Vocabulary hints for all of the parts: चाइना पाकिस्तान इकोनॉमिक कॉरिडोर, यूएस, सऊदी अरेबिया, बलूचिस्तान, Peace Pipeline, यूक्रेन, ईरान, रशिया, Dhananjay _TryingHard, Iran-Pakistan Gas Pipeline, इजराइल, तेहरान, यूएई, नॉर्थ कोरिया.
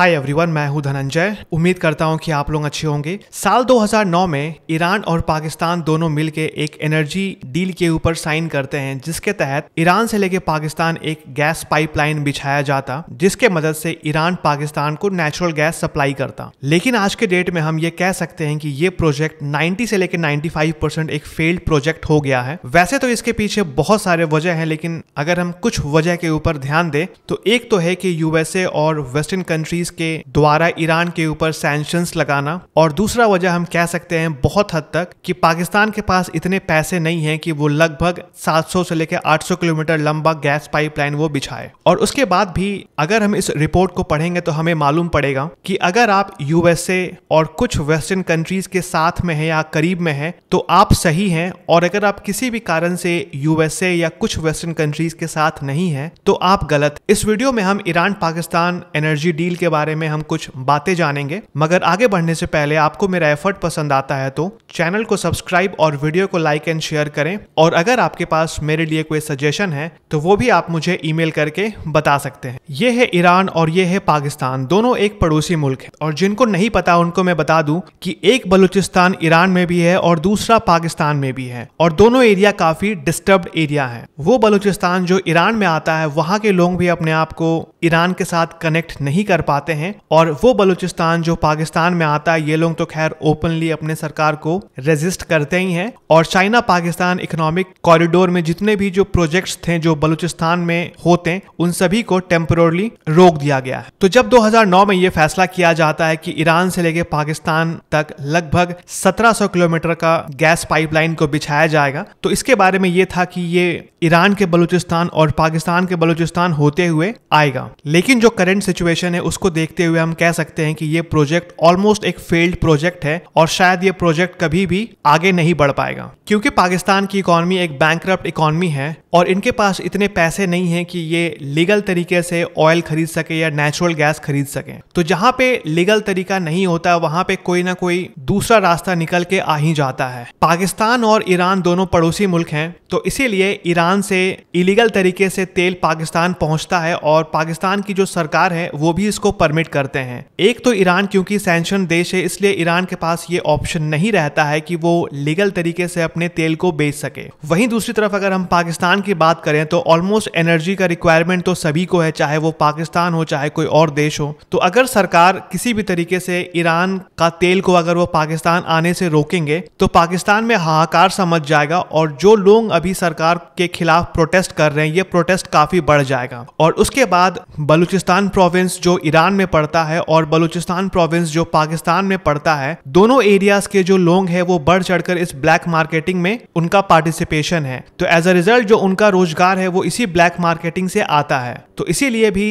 Hi everyone, मैं हूं धनंजय। उम्मीद करता हूं कि आप लोग अच्छे होंगे। साल 2009 में ईरान और पाकिस्तान दोनों मिलके एक एनर्जी डील के ऊपर साइन करते हैं, जिसके तहत ईरान से लेके पाकिस्तान एक गैस पाइपलाइन बिछाया जाता, जिसके मदद से ईरान पाकिस्तान को नेचुरल गैस सप्लाई करता। लेकिन आज के डेट में हम ये कह सकते हैं कि ये प्रोजेक्ट 90 से लेकर 95% एक फेल्ड प्रोजेक्ट हो गया है। वैसे तो इसके पीछे बहुत सारे वजह है, लेकिन अगर हम कुछ वजह के ऊपर ध्यान दें तो एक तो है कि यूएसए और वेस्टर्न कंट्री के द्वारा ईरान के ऊपर सैंक्शंस लगाना, और दूसरा वजह हम कह सकते हैं बहुत हद तक कि पाकिस्तान के पास इतने पैसे नहीं हैं कि वो लगभग 700 से लेकर 800 किलोमीटर लंबा गैस पाइपलाइन वो बिछाए। और उसके बाद भी अगर हम इस रिपोर्ट को पढ़ेंगे तो हमें मालूम पड़ेगा कि अगर आप यूएसए और कुछ वेस्टर्न कंट्रीज के साथ में है या करीब में है तो आप सही हैं, और अगर आप किसी भी कारण से यूएसए या कुछ वेस्टर्न कंट्रीज के साथ नहीं है तो आप गलत। इस वीडियो में हम ईरान पाकिस्तान एनर्जी डील के बारे में हम कुछ बातें जानेंगे, मगर आगे बढ़ने से पहले आपको मेरा एफर्ट पसंद आता है तो चैनल को सब्सक्राइब और वीडियो को लाइक एंड शेयर करें। और अगर आपके पास मेरे लिए कोई सजेशन है तो वो भी आप मुझे ईमेल करके बता सकते हैं। ये है ईरान और ये है पाकिस्तान, दोनों एक पड़ोसी मुल्क है। और जिनको नहीं पता उनको मैं बता दूं कि एक बलूचिस्तान ईरान में भी है और दूसरा पाकिस्तान में भी है, और दोनों एरिया काफी डिस्टर्ब्ड एरिया है। वो बलूचिस्तान जो ईरान में आता है, वहाँ के लोग भी अपने आप को ईरान के साथ कनेक्ट नहीं कर पाते हैं, और वो बलूचिस्तान जो पाकिस्तान में आता है, ये लोग तो खैर ओपनली अपने सरकार को रेजिस्ट करते ही हैं। और चाइना पाकिस्तान इकोनॉमिक कॉरिडोर में जितने भी जो प्रोजेक्ट्स थे जो बलूचिस्तान में होते हैं, उन सभी को टेम्पररली रोक दिया गया है। तो जब 2009 में ये फैसला किया जाता है कि ईरान से लेके पाकिस्तान तक लगभग 1700 किलोमीटर का गैस पाइपलाइन को बिछाया जाएगा, तो इसके बारे में ये था कि ये ईरान के बलूचिस्तान और पाकिस्तान के बलूचिस्तान होते हुए आएगा। लेकिन जो करंट सिचुएशन है उसको देखते हुए हम कह सकते हैं कि ये प्रोजेक्ट ऑलमोस्ट एक फेल्ड प्रोजेक्ट है, और शायद ये प्रोजेक्ट कभी भी आगे नहीं बढ़ पाएगा, क्योंकि पाकिस्तान की इकोनॉमी एक बैंकरप्ट इकोनॉमी है और इनके पास इतने पैसे नहीं है कि ये लीगल तरीके से ऑयल खरीद सके या नेचुरल गैस खरीद सके। तो जहाँ पे लीगल तरीका नहीं होता वहाँ पे कोई ना कोई दूसरा रास्ता निकल के आ ही जाता है। पाकिस्तान और ईरान दोनों पड़ोसी मुल्क हैं, तो इसीलिए ईरान से इलीगल तरीके से तेल पाकिस्तान पहुंचता है, और पाकिस्तान की जो सरकार है वो भी इसको परमिट करते हैं। एक तो ईरान क्योंकि सैंक्शन देश है, इसलिए ईरान के पास ये ऑप्शन नहीं रहता है कि वो लीगल तरीके से अपने तेल को बेच सके। वहीं दूसरी तरफ अगर हम पाकिस्तान की बात करें तो ऑलमोस्ट एनर्जी का रिक्वायरमेंट तो सभी को है, चाहे वो पाकिस्तान हो चाहे कोई और देश हो। तो अगर सरकार किसी भी तरीके से ईरान का तेल को अगर वो पाकिस्तान आने से रोकेंगे तो पाकिस्तान में हाहाकार सा मच जाएगा, और जो लोग अभी सरकार के खिलाफ प्रोटेस्ट कर रहे हैं ये प्रोटेस्ट काफी बढ़ जाएगा। और उसके बाद बलूचिस्तान प्रोविंस जो ईरान में पड़ता है और बलूचिस्तान प्रोविंस जो पाकिस्तान में पड़ता है, दोनों एरियाज के जो लोग हैं वो बढ़ चढ़कर इस ब्लैक मार्केटिंग में उनका पार्टिसिपेशन है। तो एज अ रिजल्ट जो उनका रोजगार है वो इसी ब्लैक मार्केटिंग से आता है। तो इसीलिए भी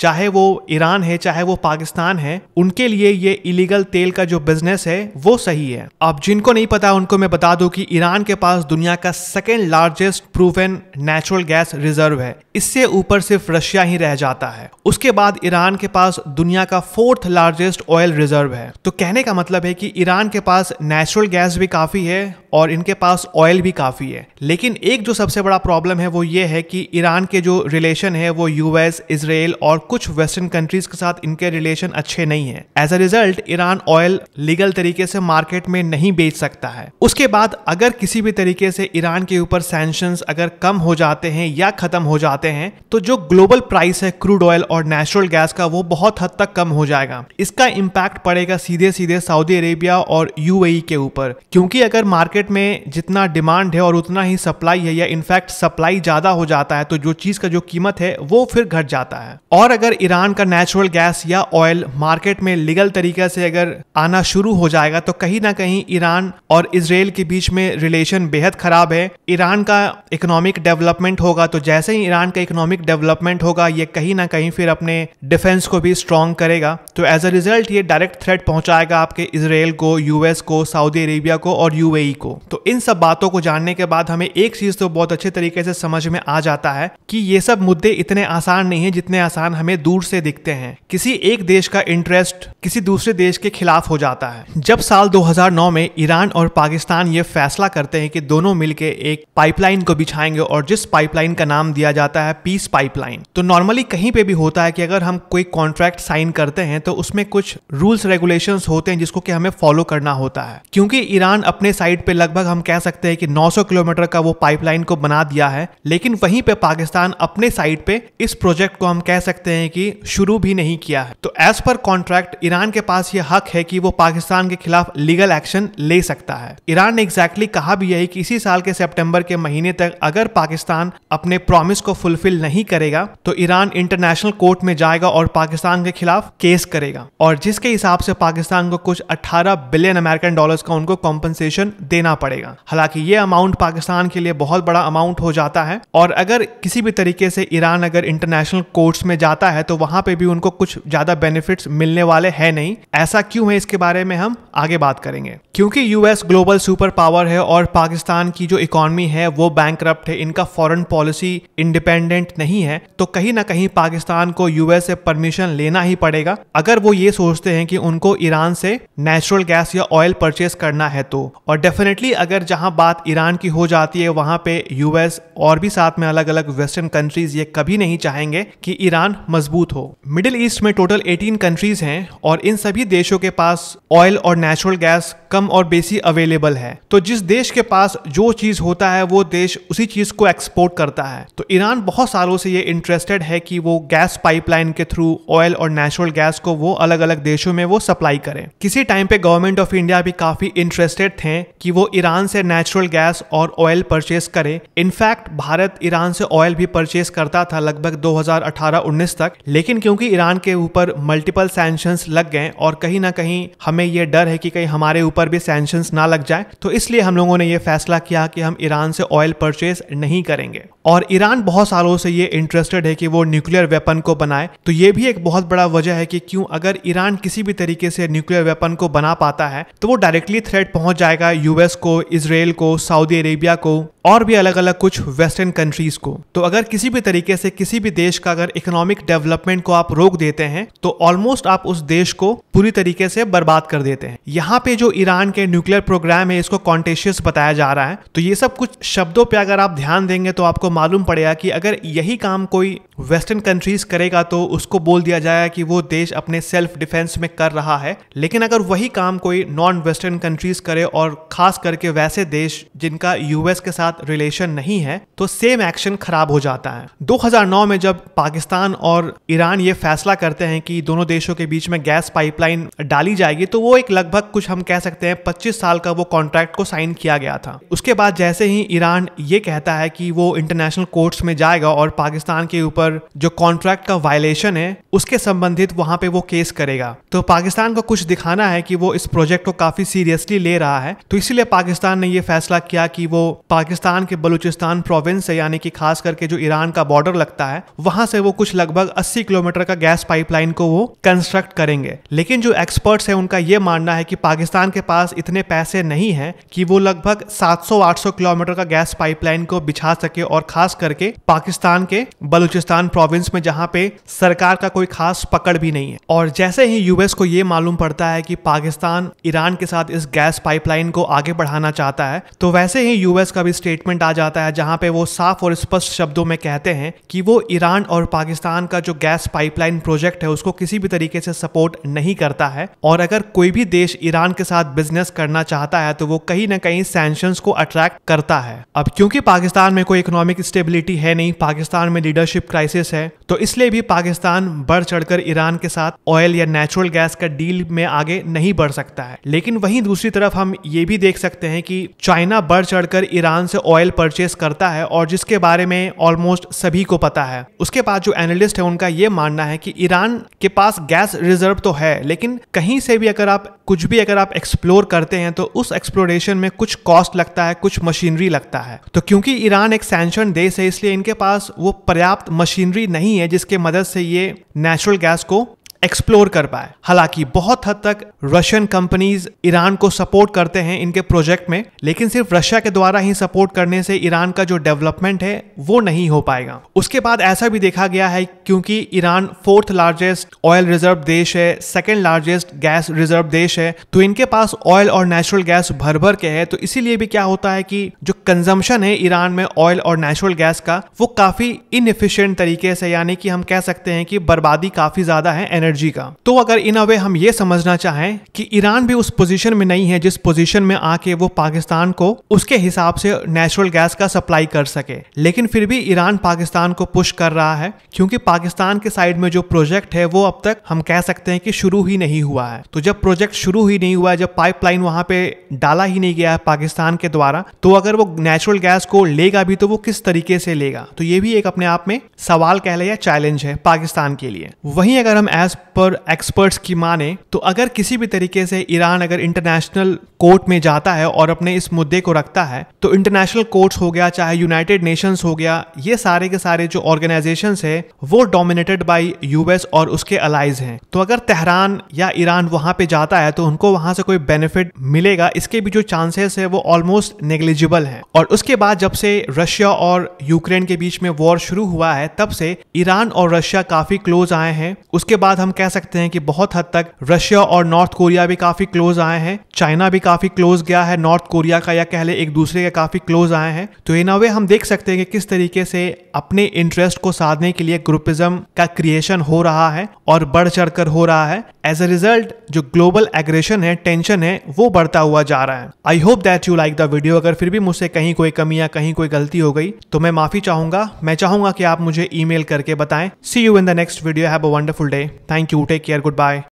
चाहे वो ईरान है चाहे वो पाकिस्तान है, उनके लिए ये इलीगल तेल का जो बिजनेस है वो सही है। अब जिनको नहीं पता उनको मैं बता दूं कि ईरान के पास दुनिया का second largest proven natural gas reserve है, इससे ऊपर सिर्फ रशिया ही रह जाता है। उसके बाद ईरान के पास दुनिया का 4th लार्जेस्ट ऑयल रिजर्व है। तो कहने का मतलब है कि ईरान के पास नेचुरल गैस भी काफी है और इनके पास ऑयल भी काफी है। लेकिन एक जो सबसे बड़ा प्रॉब्लम है वो ये है कि ईरान के जो रिलेशन है वो यूएस, इजराइल और कुछ वेस्टर्न कंट्रीज के साथ इनके रिलेशन अच्छे नहीं है। As a result ईरान oil legal तरीके से मार्केट में नहीं बेच सकता है। उसके बाद अगर किसी भी तरीके से ईरान के ऊपर सैंक्शंस अगर कम हो जाते हैं या खत्म हो जाते हैं तो जो ग्लोबल प्राइस है क्रूड ऑयल और नेचुरल गैस का वो बहुत हद तक कम हो जाएगा। इसका इम्पैक्ट पड़ेगा सीधे सीधे सऊदी अरेबिया और यूएई के ऊपर, क्योंकि अगर मार्केट में जितना डिमांड है और उतना ही सप्लाई है, या इनफैक्ट सप्लाई ज्यादा हो जाता है तो जो चीज का जो कीमत है वो फिर घट जाता है। और अगर ईरान का नेचुरल गैस या ऑयल मार्केट में लीगल तरीके से अगर आना शुरू हो जाएगा तो कहीं ना कहीं ईरान और इजराइल के बीच में रिलेशन बेहद खराब है। ईरान का इकोनॉमिक डेवलपमेंट होगा, तो जैसे ही ईरान का इकोनॉमिक डेवलपमेंट होगा ये कहीं ना कहीं फिर अपने डिफेंस को भी स्ट्रॉन्ग करेगा। तो एज अ रिजल्ट ये डायरेक्ट थ्रेट पहुंचाएगा आपके इजराइल को, यूएस को, सऊदी अरेबिया को और यूएई को। तो इन सब बातों को जानने के बाद हमें एक चीज तो बहुत अच्छे तरीके से समझ में आ जाता है कि ये सब मुद्दे इतने आसान नहीं है जितने आसान हमें हमें दूर से दिखते हैं, किसी एक देश का इंटरेस्ट किसी दूसरे देश के खिलाफ हो जाता है। जब साल 2009 में ईरान और पाकिस्तान ये फैसला करते हैं कि दोनों मिलकर एक पाइपलाइन को बिछाएंगे और जिस पाइपलाइन का नाम दिया जाता है पीस पाइपलाइन, तो नॉर्मली कहीं पे भी होता है कि अगर हम कोई कॉन्ट्रैक्ट साइन करते हैं तो उसमें कुछ रूल्स रेगुलेशंस होते हैं जिसको कि हमें फॉलो करना होता है। क्योंकि ईरान अपने साइड पे लगभग हम कह सकते हैं कि 900 किलोमीटर का वो पाइपलाइन को बना दिया है, लेकिन वहीं पे पाकिस्तान अपने साइड पे इस प्रोजेक्ट को हम कह सकते हैं कि शुरू भी नहीं किया है। तो एज पर कॉन्ट्रैक्ट ईरान के पास ये हक है कि वो पाकिस्तान के खिलाफ लीगल एक्शन ले सकता है। ईरान ने एग्जैक्टली कहा भी है कि इसी साल के सितंबर के महीने तक अगर पाकिस्तान अपने प्रॉमिस को फुलफिल नहीं करेगा तो ईरान इंटरनेशनल कोर्ट में जाएगा और पाकिस्तान के खिलाफ केस करेगा, और जिसके हिसाब से पाकिस्तान को कुछ 18 बिलियन अमेरिकन डॉलर्स का उनको कॉम्पनसेशन देना पड़ेगा। हालांकि ये अमाउंट पाकिस्तान के लिए बहुत बड़ा अमाउंट हो जाता है, और अगर किसी भी तरीके से ईरान अगर इंटरनेशनल कोर्ट्स में जाता है तो वहां पे भी उनको कुछ ज्यादा बेनिफिट्स मिलने वाले है नहीं। ऐसा क्यों है इसके बारे में हम आगे बात करेंगे। क्योंकि यूएस ग्लोबल सुपर पावर है और पाकिस्तान की जो इकोनॉमी है वो बैंकरप्ट है, इनका फॉरेन पॉलिसी इंडिपेंडेंट नहीं है, तो कहीं ना कहीं पाकिस्तान को यूएस से परमिशन लेना ही पड़ेगा अगर वो ये सोचते हैं कि उनको ईरान से नेचुरल गैस या ऑयल परचेस करना है तो। और डेफिनेटली अगर जहां बात ईरान की हो जाती है वहां पे यूएस और भी साथ में अलग अलग वेस्टर्न कंट्रीज ये कभी नहीं चाहेंगे कि ईरान मजबूत हो। मिडिल ईस्ट में टोटल 18 कंट्रीज हैं और इन सभी देशों के पास ऑयल और नेचुरल गैस कम और बेसी अवेलेबल है, तो जिस देश के पास जो चीज होता है वो देश उसी चीज को एक्सपोर्ट करता है। तो ईरान बहुत सालों से ये इंटरेस्टेड है कि वो गैस पाइपलाइन के थ्रू ऑयल और नेचुरल गैस को वो अलग अलग देशों में वो सप्लाई करें। किसी टाइम पे गवर्नमेंट ऑफ इंडिया भी काफी इंटरेस्टेड थे कि वो ईरान से नेचुरल गैस और ऑयल परचेस करे। इनफैक्ट भारत ईरान से ऑयल भी परचेस करता था लगभग 2018-19 तक, लेकिन क्योंकि ईरान के ऊपर मल्टीपल सैंक्शंस लग गए और कहीं ना कहीं हमें ये डर है कि कहीं हमारे ऊपर भी सैंक्शंस ना लग जाए, तो इसलिए हम लोगों ने ये फैसला किया कि हम ईरान से ऑयल परचेस नहीं करेंगे। और ईरान बहुत सालों से ये इंटरेस्टेड है कि वो न्यूक्लियर वेपन को बनाए, तो ये भी एक बहुत बड़ा वजह है कि क्यों अगर ईरान किसी भी तरीके से न्यूक्लियर वेपन को बना पाता है तो वो डायरेक्टली थ्रेट पहुंच जाएगा यूएस को, इजराइल को, सऊदी अरेबिया को और भी अलग अलग कुछ वेस्टर्न कंट्रीज को। तो अगर किसी भी तरीके से किसी भी देश का अगर इकोनॉमिक डेवलपमेंट को आप रोक देते हैं तो ऑलमोस्ट आप उस देश को पूरी तरीके से बर्बाद कर देते हैं। यहाँ पे जो ईरान के न्यूक्लियर प्रोग्राम है इसको कॉन्टेशियस बताया जा रहा है। तो ये सब कुछ शब्दों पे अगर आप ध्यान देंगे तो आपको मालूम पड़ेगा कि अगर यही काम कोई वेस्टर्न कंट्रीज करेगा तो उसको बोल दिया जाएगा कि वो देश अपने सेल्फ डिफेंस में कर रहा है, लेकिन अगर वही काम कोई नॉन वेस्टर्न कंट्रीज करे और खास करके वैसे देश जिनका यूएस के साथ रिलेशन नहीं है तो सेम एक्शन खराब हो जाता है। 2009 में जब पाकिस्तान और ईरान ये फैसला करते हैं कि दोनों देशों के बीच में गैस पाइपलाइन डाली जाएगी, तो वो एक लगभग कुछ हम कह सकते हैं 25 साल का वो कॉन्ट्रैक्ट को साइन किया गया था। उसके बाद जैसे ही ईरान ये कहता है कि वो इंटरनेशनल कोर्ट्स में जाएगा और पाकिस्तान के ऊपर जो कॉन्ट्रैक्ट का वायलेशन है उसके संबंधित वहां पे वो केस करेगा, तो पाकिस्तान को कुछ दिखाना है कि वो इस प्रोजेक्ट को काफी सीरियसली ले रहा है। तो इसीलिए पाकिस्तान ने ये फैसला किया कि वो पाकिस्तान के बलूचिस्तान प्रोविंस है, यानी कि खास करके जो ईरान का बॉर्डर लगता है वहां से वो कुछ लगभग 80 किलोमीटर का गैस पाइपलाइन को वो कंस्ट्रक्ट करेंगे। लेकिन जो एक्सपर्ट्स है उनका ये मानना है कि पाकिस्तान के पास इतने पैसे नहीं है कि वो लगभग 700-800 किलोमीटर का गैस पाइपलाइन को बिछा सके, और खास करके पाकिस्तान के बलूचिस्तान प्रोविंस में जहाँ पे सरकार का कोई खास पकड़ भी नहीं है। और जैसे ही यूएस को ये मालूम पड़ता है कि पाकिस्तान ईरान के साथ इस गैस पाइपलाइन को आगे बढ़ाना चाहता है, तो वैसे ही यूएस का भी स्टेटमेंट आ जाता है जहां पे वो साफ और स्पष्ट शब्दों में कहते हैं कि वो ईरान और पाकिस्तान का जो गैस पाइपलाइन प्रोजेक्ट है उसको किसी भी तरीके से सपोर्ट नहीं करता है, और अगर कोई भी देश ईरान के साथ बिजनेस करना चाहता है तो वो कहीं ना कहीं सैंक्शंस को अट्रैक्ट करता है। अब क्योंकि पाकिस्तान में कोई इकोनॉमिक स्टेबिलिटी है नहीं, पाकिस्तान में लीडरशिप क्राइसिस है, तो इसलिए भी पाकिस्तान बढ़ चढ़कर ईरान के साथ ऑयल या नेचुरल गैस का डील में आगे नहीं बढ़ सकता है। लेकिन वहीं दूसरी तरफ हम ये भी देख सकते हैं कि चाइना बढ़ चढ़कर ईरान से ऑयल परचेस करता है, और जिसके बारे में ऑलमोस्ट सभी को पता है। उसके बाद जो एनालिस्ट है उनका ये मानना है कि ईरान के पास गैस रिजर्व तो है, लेकिन कहीं से भी अगर आप कुछ भी अगर आप एक्सप्लोर करते हैं तो उस एक्सप्लोरेशन में कुछ कॉस्ट लगता है, कुछ मशीनरी लगता है। तो क्योंकि ईरान एक सैंक्शन देश है इसलिए इनके पास वो पर्याप्त मशीनरी नहीं है जिसके मदद से ये नेचुरल गैस को एक्सप्लोर कर पाए। हालांकि बहुत हद तक रशियन कंपनीज ईरान को सपोर्ट करते हैं इनके प्रोजेक्ट में, लेकिन सिर्फ रशिया के द्वारा ही सपोर्ट करने से ईरान का जो डेवलपमेंट है वो नहीं हो पाएगा। उसके बाद ऐसा भी देखा गया है क्योंकि ईरान 4th largest oil reserve देश है, 2nd लार्जेस्ट गैस रिजर्व देश है, तो इनके पास ऑयल और नेचुरल गैस भर भर के है। तो इसीलिए भी क्या होता है कि जो कंजम्पशन है ईरान में ऑयल और नेचुरल गैस का वो काफी इनएफिशिएंट तरीके से, यानी कि हम कह सकते हैं कि बर्बादी काफी ज्यादा है एनर्जी का। तो अगर इन अवे हम ये समझना चाहें कि ईरान भी उस पोजीशन में नहीं है जिस पोजीशन में आके वो पाकिस्तान को उसके हिसाब से नेचुरल गैस का सप्लाई कर सके, लेकिन फिर भी ईरान पाकिस्तान को पुश कर रहा है क्योंकि पाकिस्तान के साइड में जो प्रोजेक्ट है वो अब तक हम कह सकते हैं कि शुरू ही नहीं हुआ है। तो जब प्रोजेक्ट शुरू ही नहीं हुआ है, जब पाइपलाइन वहां पे डाला ही नहीं गया है पाकिस्तान के द्वारा, तो अगर वो नेचुरल गैस को लेगा भी तो वो किस तरीके से लेगा? तो ये भी एक अपने आप में सवाल कह ले या चैलेंज है पाकिस्तान के लिए। वहीं अगर हम एज पर एक्सपर्ट्स की माने तो अगर किसी भी तरीके से ईरान अगर इंटरनेशनल कोर्ट में जाता है और अपने इस मुद्दे को रखता है, तो इंटरनेशनल कोर्ट्स हो गया, चाहे यूनाइटेड नेशंस हो गया, ये सारे के सारे जो ऑर्गेनाइजेशंस है वो डोमिनेटेड बाय यूएस और उसके अलाइज हैं। तो अगर तेहरान या ईरान वहां पे जाता है तो उनको वहां से कोई बेनिफिट मिलेगा इसके भी जो चांसेस है वो ऑलमोस्ट नेग्लिजिबल है। और उसके बाद जब से रशिया और यूक्रेन के बीच में वॉर शुरू हुआ है तब से ईरान और रशिया काफी क्लोज आए हैं। उसके बाद हम कह सकते हैं कि बहुत हद तक रशिया और नॉर्थ कोरिया भी काफी क्लोज आए हैं, चाइना भी काफी क्लोज गया है नॉर्थ कोरिया का, या कह ले एक दूसरे के काफी क्लोज आए हैं। तो इन अवे हम देख सकते हैं कि किस तरीके से अपने इंटरेस्ट को साधने के लिए ग्रुपिज्म का क्रिएशन हो रहा है और बढ़ चढ़कर हो रहा है। एज ए रिजल्ट जो ग्लोबल एग्रेशन है, टेंशन है, वो बढ़ता हुआ जा रहा है। I hope that you like the video. अगर फिर भी मुझसे कहीं कोई कमी या कहीं कोई गलती हो गई तो मैं माफी चाहूंगा। मैं चाहूंगा कि आप मुझे ईमेल करके बताएं। See you in the next video. Have a wonderful day. Thank you. Take care. Good bye.